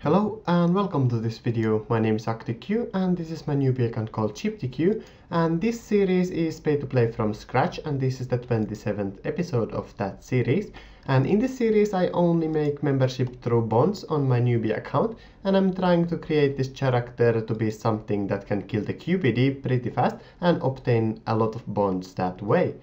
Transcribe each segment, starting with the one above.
Hello and welcome to this video. My name is TQ and this is my newbie account called TQ, and this series is pay to play from scratch, and this is the 27th episode of that series. And in this series I only make membership through bonds on my newbie account, and I'm trying to create this character to be something that can kill the QBD pretty fast and obtain a lot of bonds that way.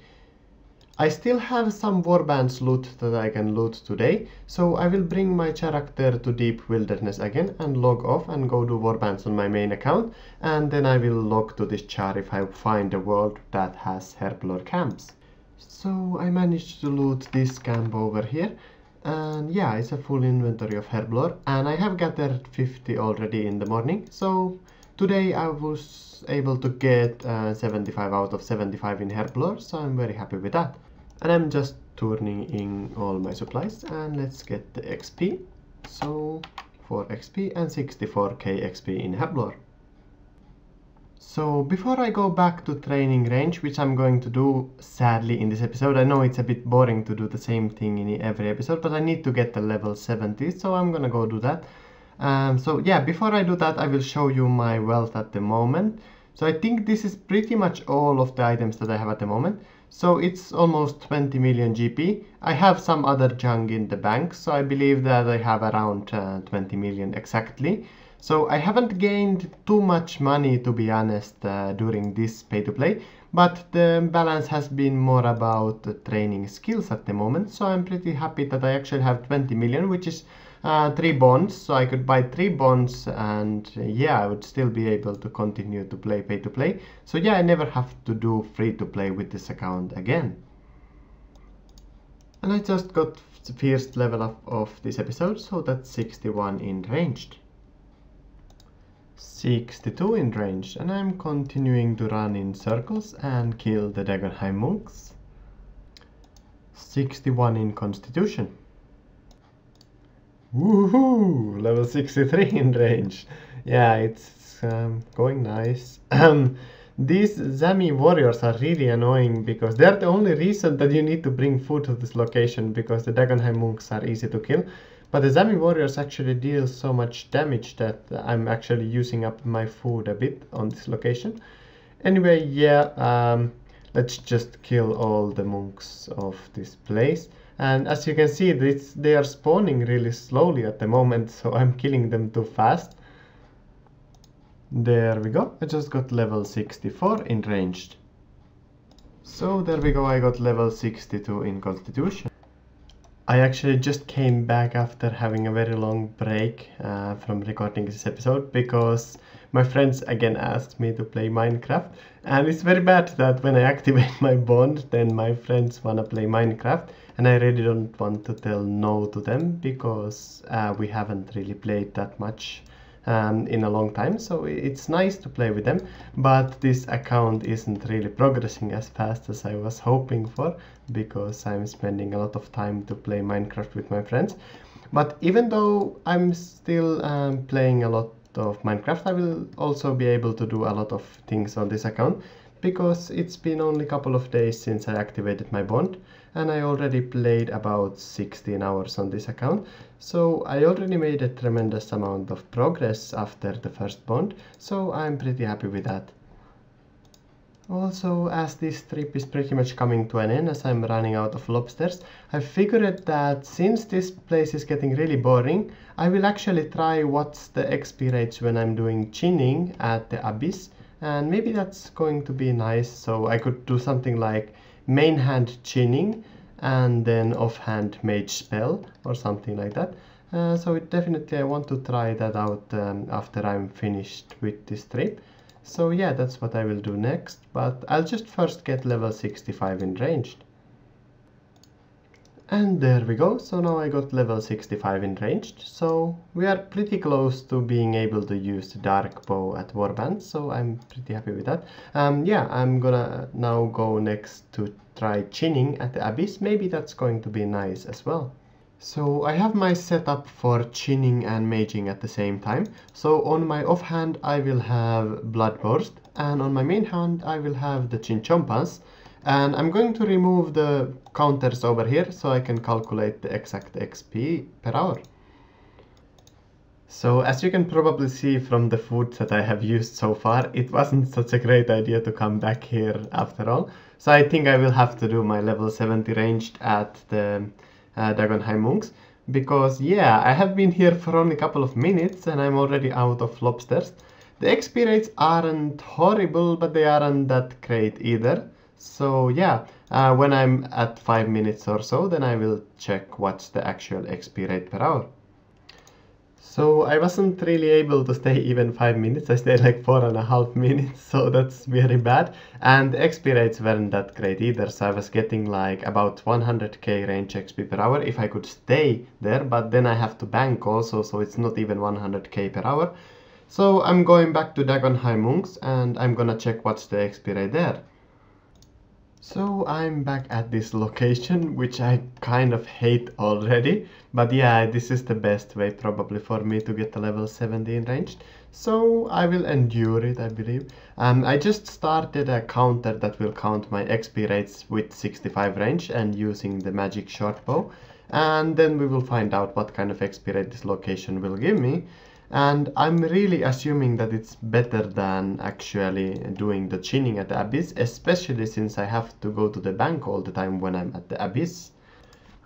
I still have some Warbands loot that I can loot today, so I will bring my character to Deep Wilderness again and log off and go do Warbands on my main account, and then I will log to this char if I find a world that has Herblore camps. So I managed to loot this camp over here, and yeah, it's a full inventory of Herblore, and I have gathered 50 already in the morning, so today I was able to get 75 out of 75 in Herblore, so I'm very happy with that. And I'm just turning in all my supplies, and let's get the XP. So 4 XP and 64k XP in Herblore. So before I go back to training range, which I'm going to do sadly in this episode, I know it's a bit boring to do the same thing in every episode, but I need to get the level 70, so I'm gonna go do that. So yeah, before I do that I will show you my wealth at the moment. So I think this is pretty much all of the items that I have at the moment. So it's almost 20 million GP. I have some other junk in the bank, so I believe that I have around 20 million exactly. So I haven't gained too much money, to be honest, during this pay-to-play, but the balance has been more about training skills at the moment, so I'm pretty happy that I actually have 20 million, which is 3 bonds, so I could buy 3 bonds, and yeah, I would still be able to continue to play pay-to-play. So yeah, I never have to do free-to-play with this account again. And I just got the first level up of this episode, so that's 61 in ranged. 62 in range, and I'm continuing to run in circles and kill the Dagon Hai monks. 61 in constitution. Woohoo! Level 63 in range. Yeah, it's going nice. These Zami warriors are really annoying because they're the only reason that you need to bring food to this location, because the Dagon Hai monks are easy to kill. But the Zami warriors actually deal so much damage that I'm actually using up my food a bit on this location. Anyway, yeah, let's just kill all the monks of this place. And as you can see, they are spawning really slowly at the moment, so I'm killing them too fast. There we go, I just got level 64 in ranged. So there we go, I got level 62 in constitution. I actually just came back after having a very long break from recording this episode, because my friends again asked me to play Minecraft, and it's very bad that when I activate my bond then my friends wanna play Minecraft, and I really don't want to tell no to them because we haven't really played that much in a long time, so it's nice to play with them, but this account isn't really progressing as fast as I was hoping for because I'm spending a lot of time to play Minecraft with my friends. But even though I'm still playing a lot of Minecraft, I will also be able to do a lot of things on this account because it's been only a couple of days since I activated my bond, and I already played about 16 hours on this account, so I already made a tremendous amount of progress after the first bond, so I'm pretty happy with that. Also, as this trip is pretty much coming to an end as I'm running out of lobsters, I figured that since this place is getting really boring, I will actually try what's the XP rates when I'm doing chinning at the abyss, and maybe that's going to be nice, so I could do something like main hand chinning and then offhand mage spell or something like that. So definitely I want to try that out after I'm finished with this trip. So yeah, that's what I will do next, but I'll just first get level 65 in ranged. And there we go, so now I got level 65 in ranged, so we are pretty close to being able to use the Dark Bow at Warbands, so I'm pretty happy with that. Yeah, I'm gonna now go next to try chinning at the abyss, maybe that's going to be nice as well. So I have my setup for chinning and maging at the same time. So on my off hand I will have Bloodburst, and on my main hand I will have the Chinchompas. And I'm going to remove the counters over here so I can calculate the exact XP per hour. So as you can probably see from the food that I have used so far, it wasn't such a great idea to come back here after all. So I think I will have to do my level 70 ranged at the Dagon Hai monks, because yeah, I have been here for only a couple of minutes and I'm already out of lobsters. The XP rates aren't horrible, but they aren't that great either. So yeah, when I'm at 5 minutes or so, then I will check what's the actual XP rate per hour. So I wasn't really able to stay even 5 minutes, I stayed like 4.5 minutes, so that's very bad. And the XP rates weren't that great either, so I was getting like about 100k range XP per hour if I could stay there, but then I have to bank also, so it's not even 100k per hour. So I'm going back to Dagon Hai monks and I'm gonna check what's the XP rate there. So I'm back at this location, which I kind of hate already, but yeah, this is the best way probably for me to get the level 17 ranged, so I will endure it, I believe. I just started a counter that will count my XP rates with 65 range and using the magic short bow, and then we will find out what kind of XP rate this location will give me. And I'm really assuming that it's better than actually doing the chinning at the abyss, especially since I have to go to the bank all the time when I'm at the abyss.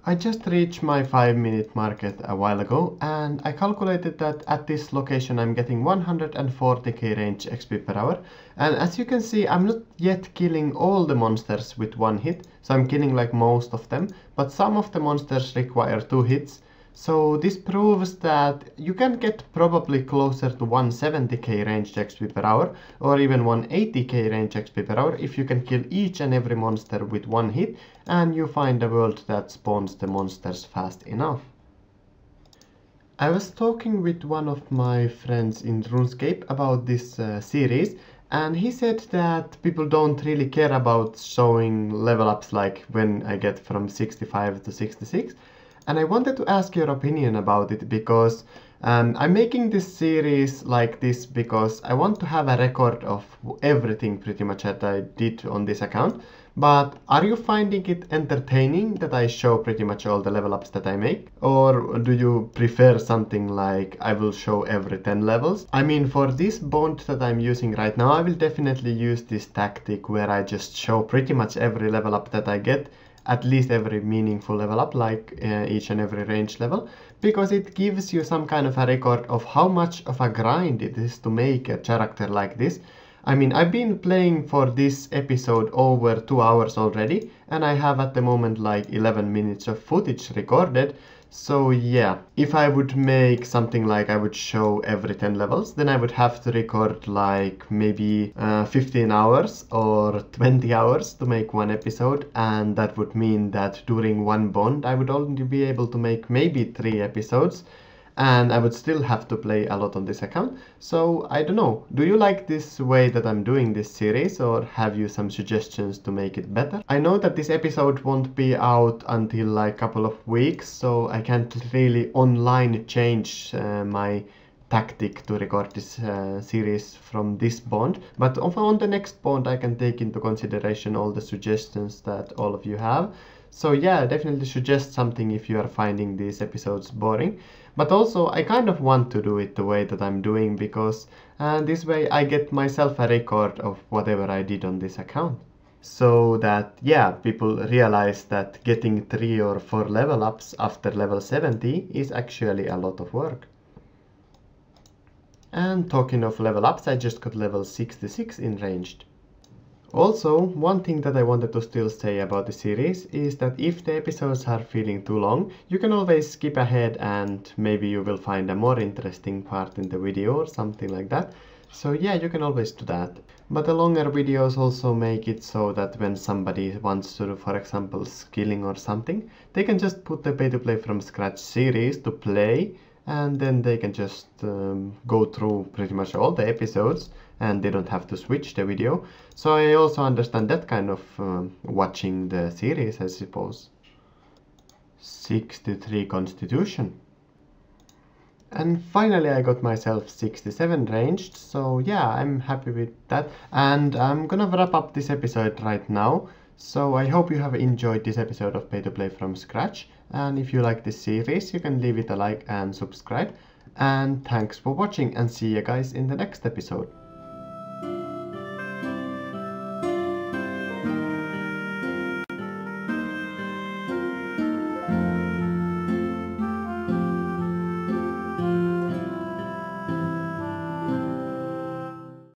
I just reached my 5-minute mark a while ago, and I calculated that at this location I'm getting 140k range XP per hour. And as you can see, I'm not yet killing all the monsters with one hit, so I'm killing like most of them, but some of the monsters require 2 hits. So this proves that you can get probably closer to 170k ranged XP per hour or even 180k range XP per hour if you can kill each and every monster with 1 hit and you find a world that spawns the monsters fast enough. I was talking with one of my friends in Runescape about this series, and he said that people don't really care about showing level ups like when I get from 65 to 66. And I wanted to ask your opinion about it, because I'm making this series like this because I want to have a record of everything pretty much that I did on this account. But are you finding it entertaining that I show pretty much all the level ups that I make? Or do you prefer something like I will show every 10 levels? I mean, for this bond that I'm using right now, I will definitely use this tactic where I just show pretty much every level up that I get. At least every meaningful level up, like each and every range level, because it gives you some kind of a record of how much of a grind it is to make a character like this. I mean, I've been playing for this episode over 2 hours already, and I have at the moment like 11 minutes of footage recorded. So yeah, if I would make something like I would show every 10 levels, then I would have to record like maybe 15 hours or 20 hours to make one episode, and that would mean that during one bond I would only be able to make maybe 3 episodes, and I would still have to play a lot on this account. So I don't know, do you like this way that I'm doing this series, or have you some suggestions to make it better? I know that this episode won't be out until like a couple of weeks, so I can't really online change my tactic to record this series from this bond, but on the next bond I can take into consideration all the suggestions that all of you have. So yeah, definitely suggest something if you are finding these episodes boring. But also I kind of want to do it the way that I'm doing, because this way I get myself a record of whatever I did on this account. So that yeah, people realize that getting 3 or 4 level ups after level 70 is actually a lot of work. And talking of level ups, I just got level 66 in ranged. Also, one thing that I wanted to still say about the series is that if the episodes are feeling too long, you can always skip ahead and maybe you will find a more interesting part in the video or something like that. So yeah, you can always do that. But the longer videos also make it so that when somebody wants to do, for example, skilling or something, they can just put the pay-to-play from scratch series to play, and then they can just go through pretty much all the episodes and they don't have to switch the video. So I also understand that kind of watching the series, I suppose. 63 constitution. And finally I got myself 67 ranged, so yeah, I'm happy with that. And I'm gonna wrap up this episode right now. So I hope you have enjoyed this episode of Pay to Play from Scratch. And if you like this series, you can leave it a like and subscribe. And thanks for watching, and see you guys in the next episode.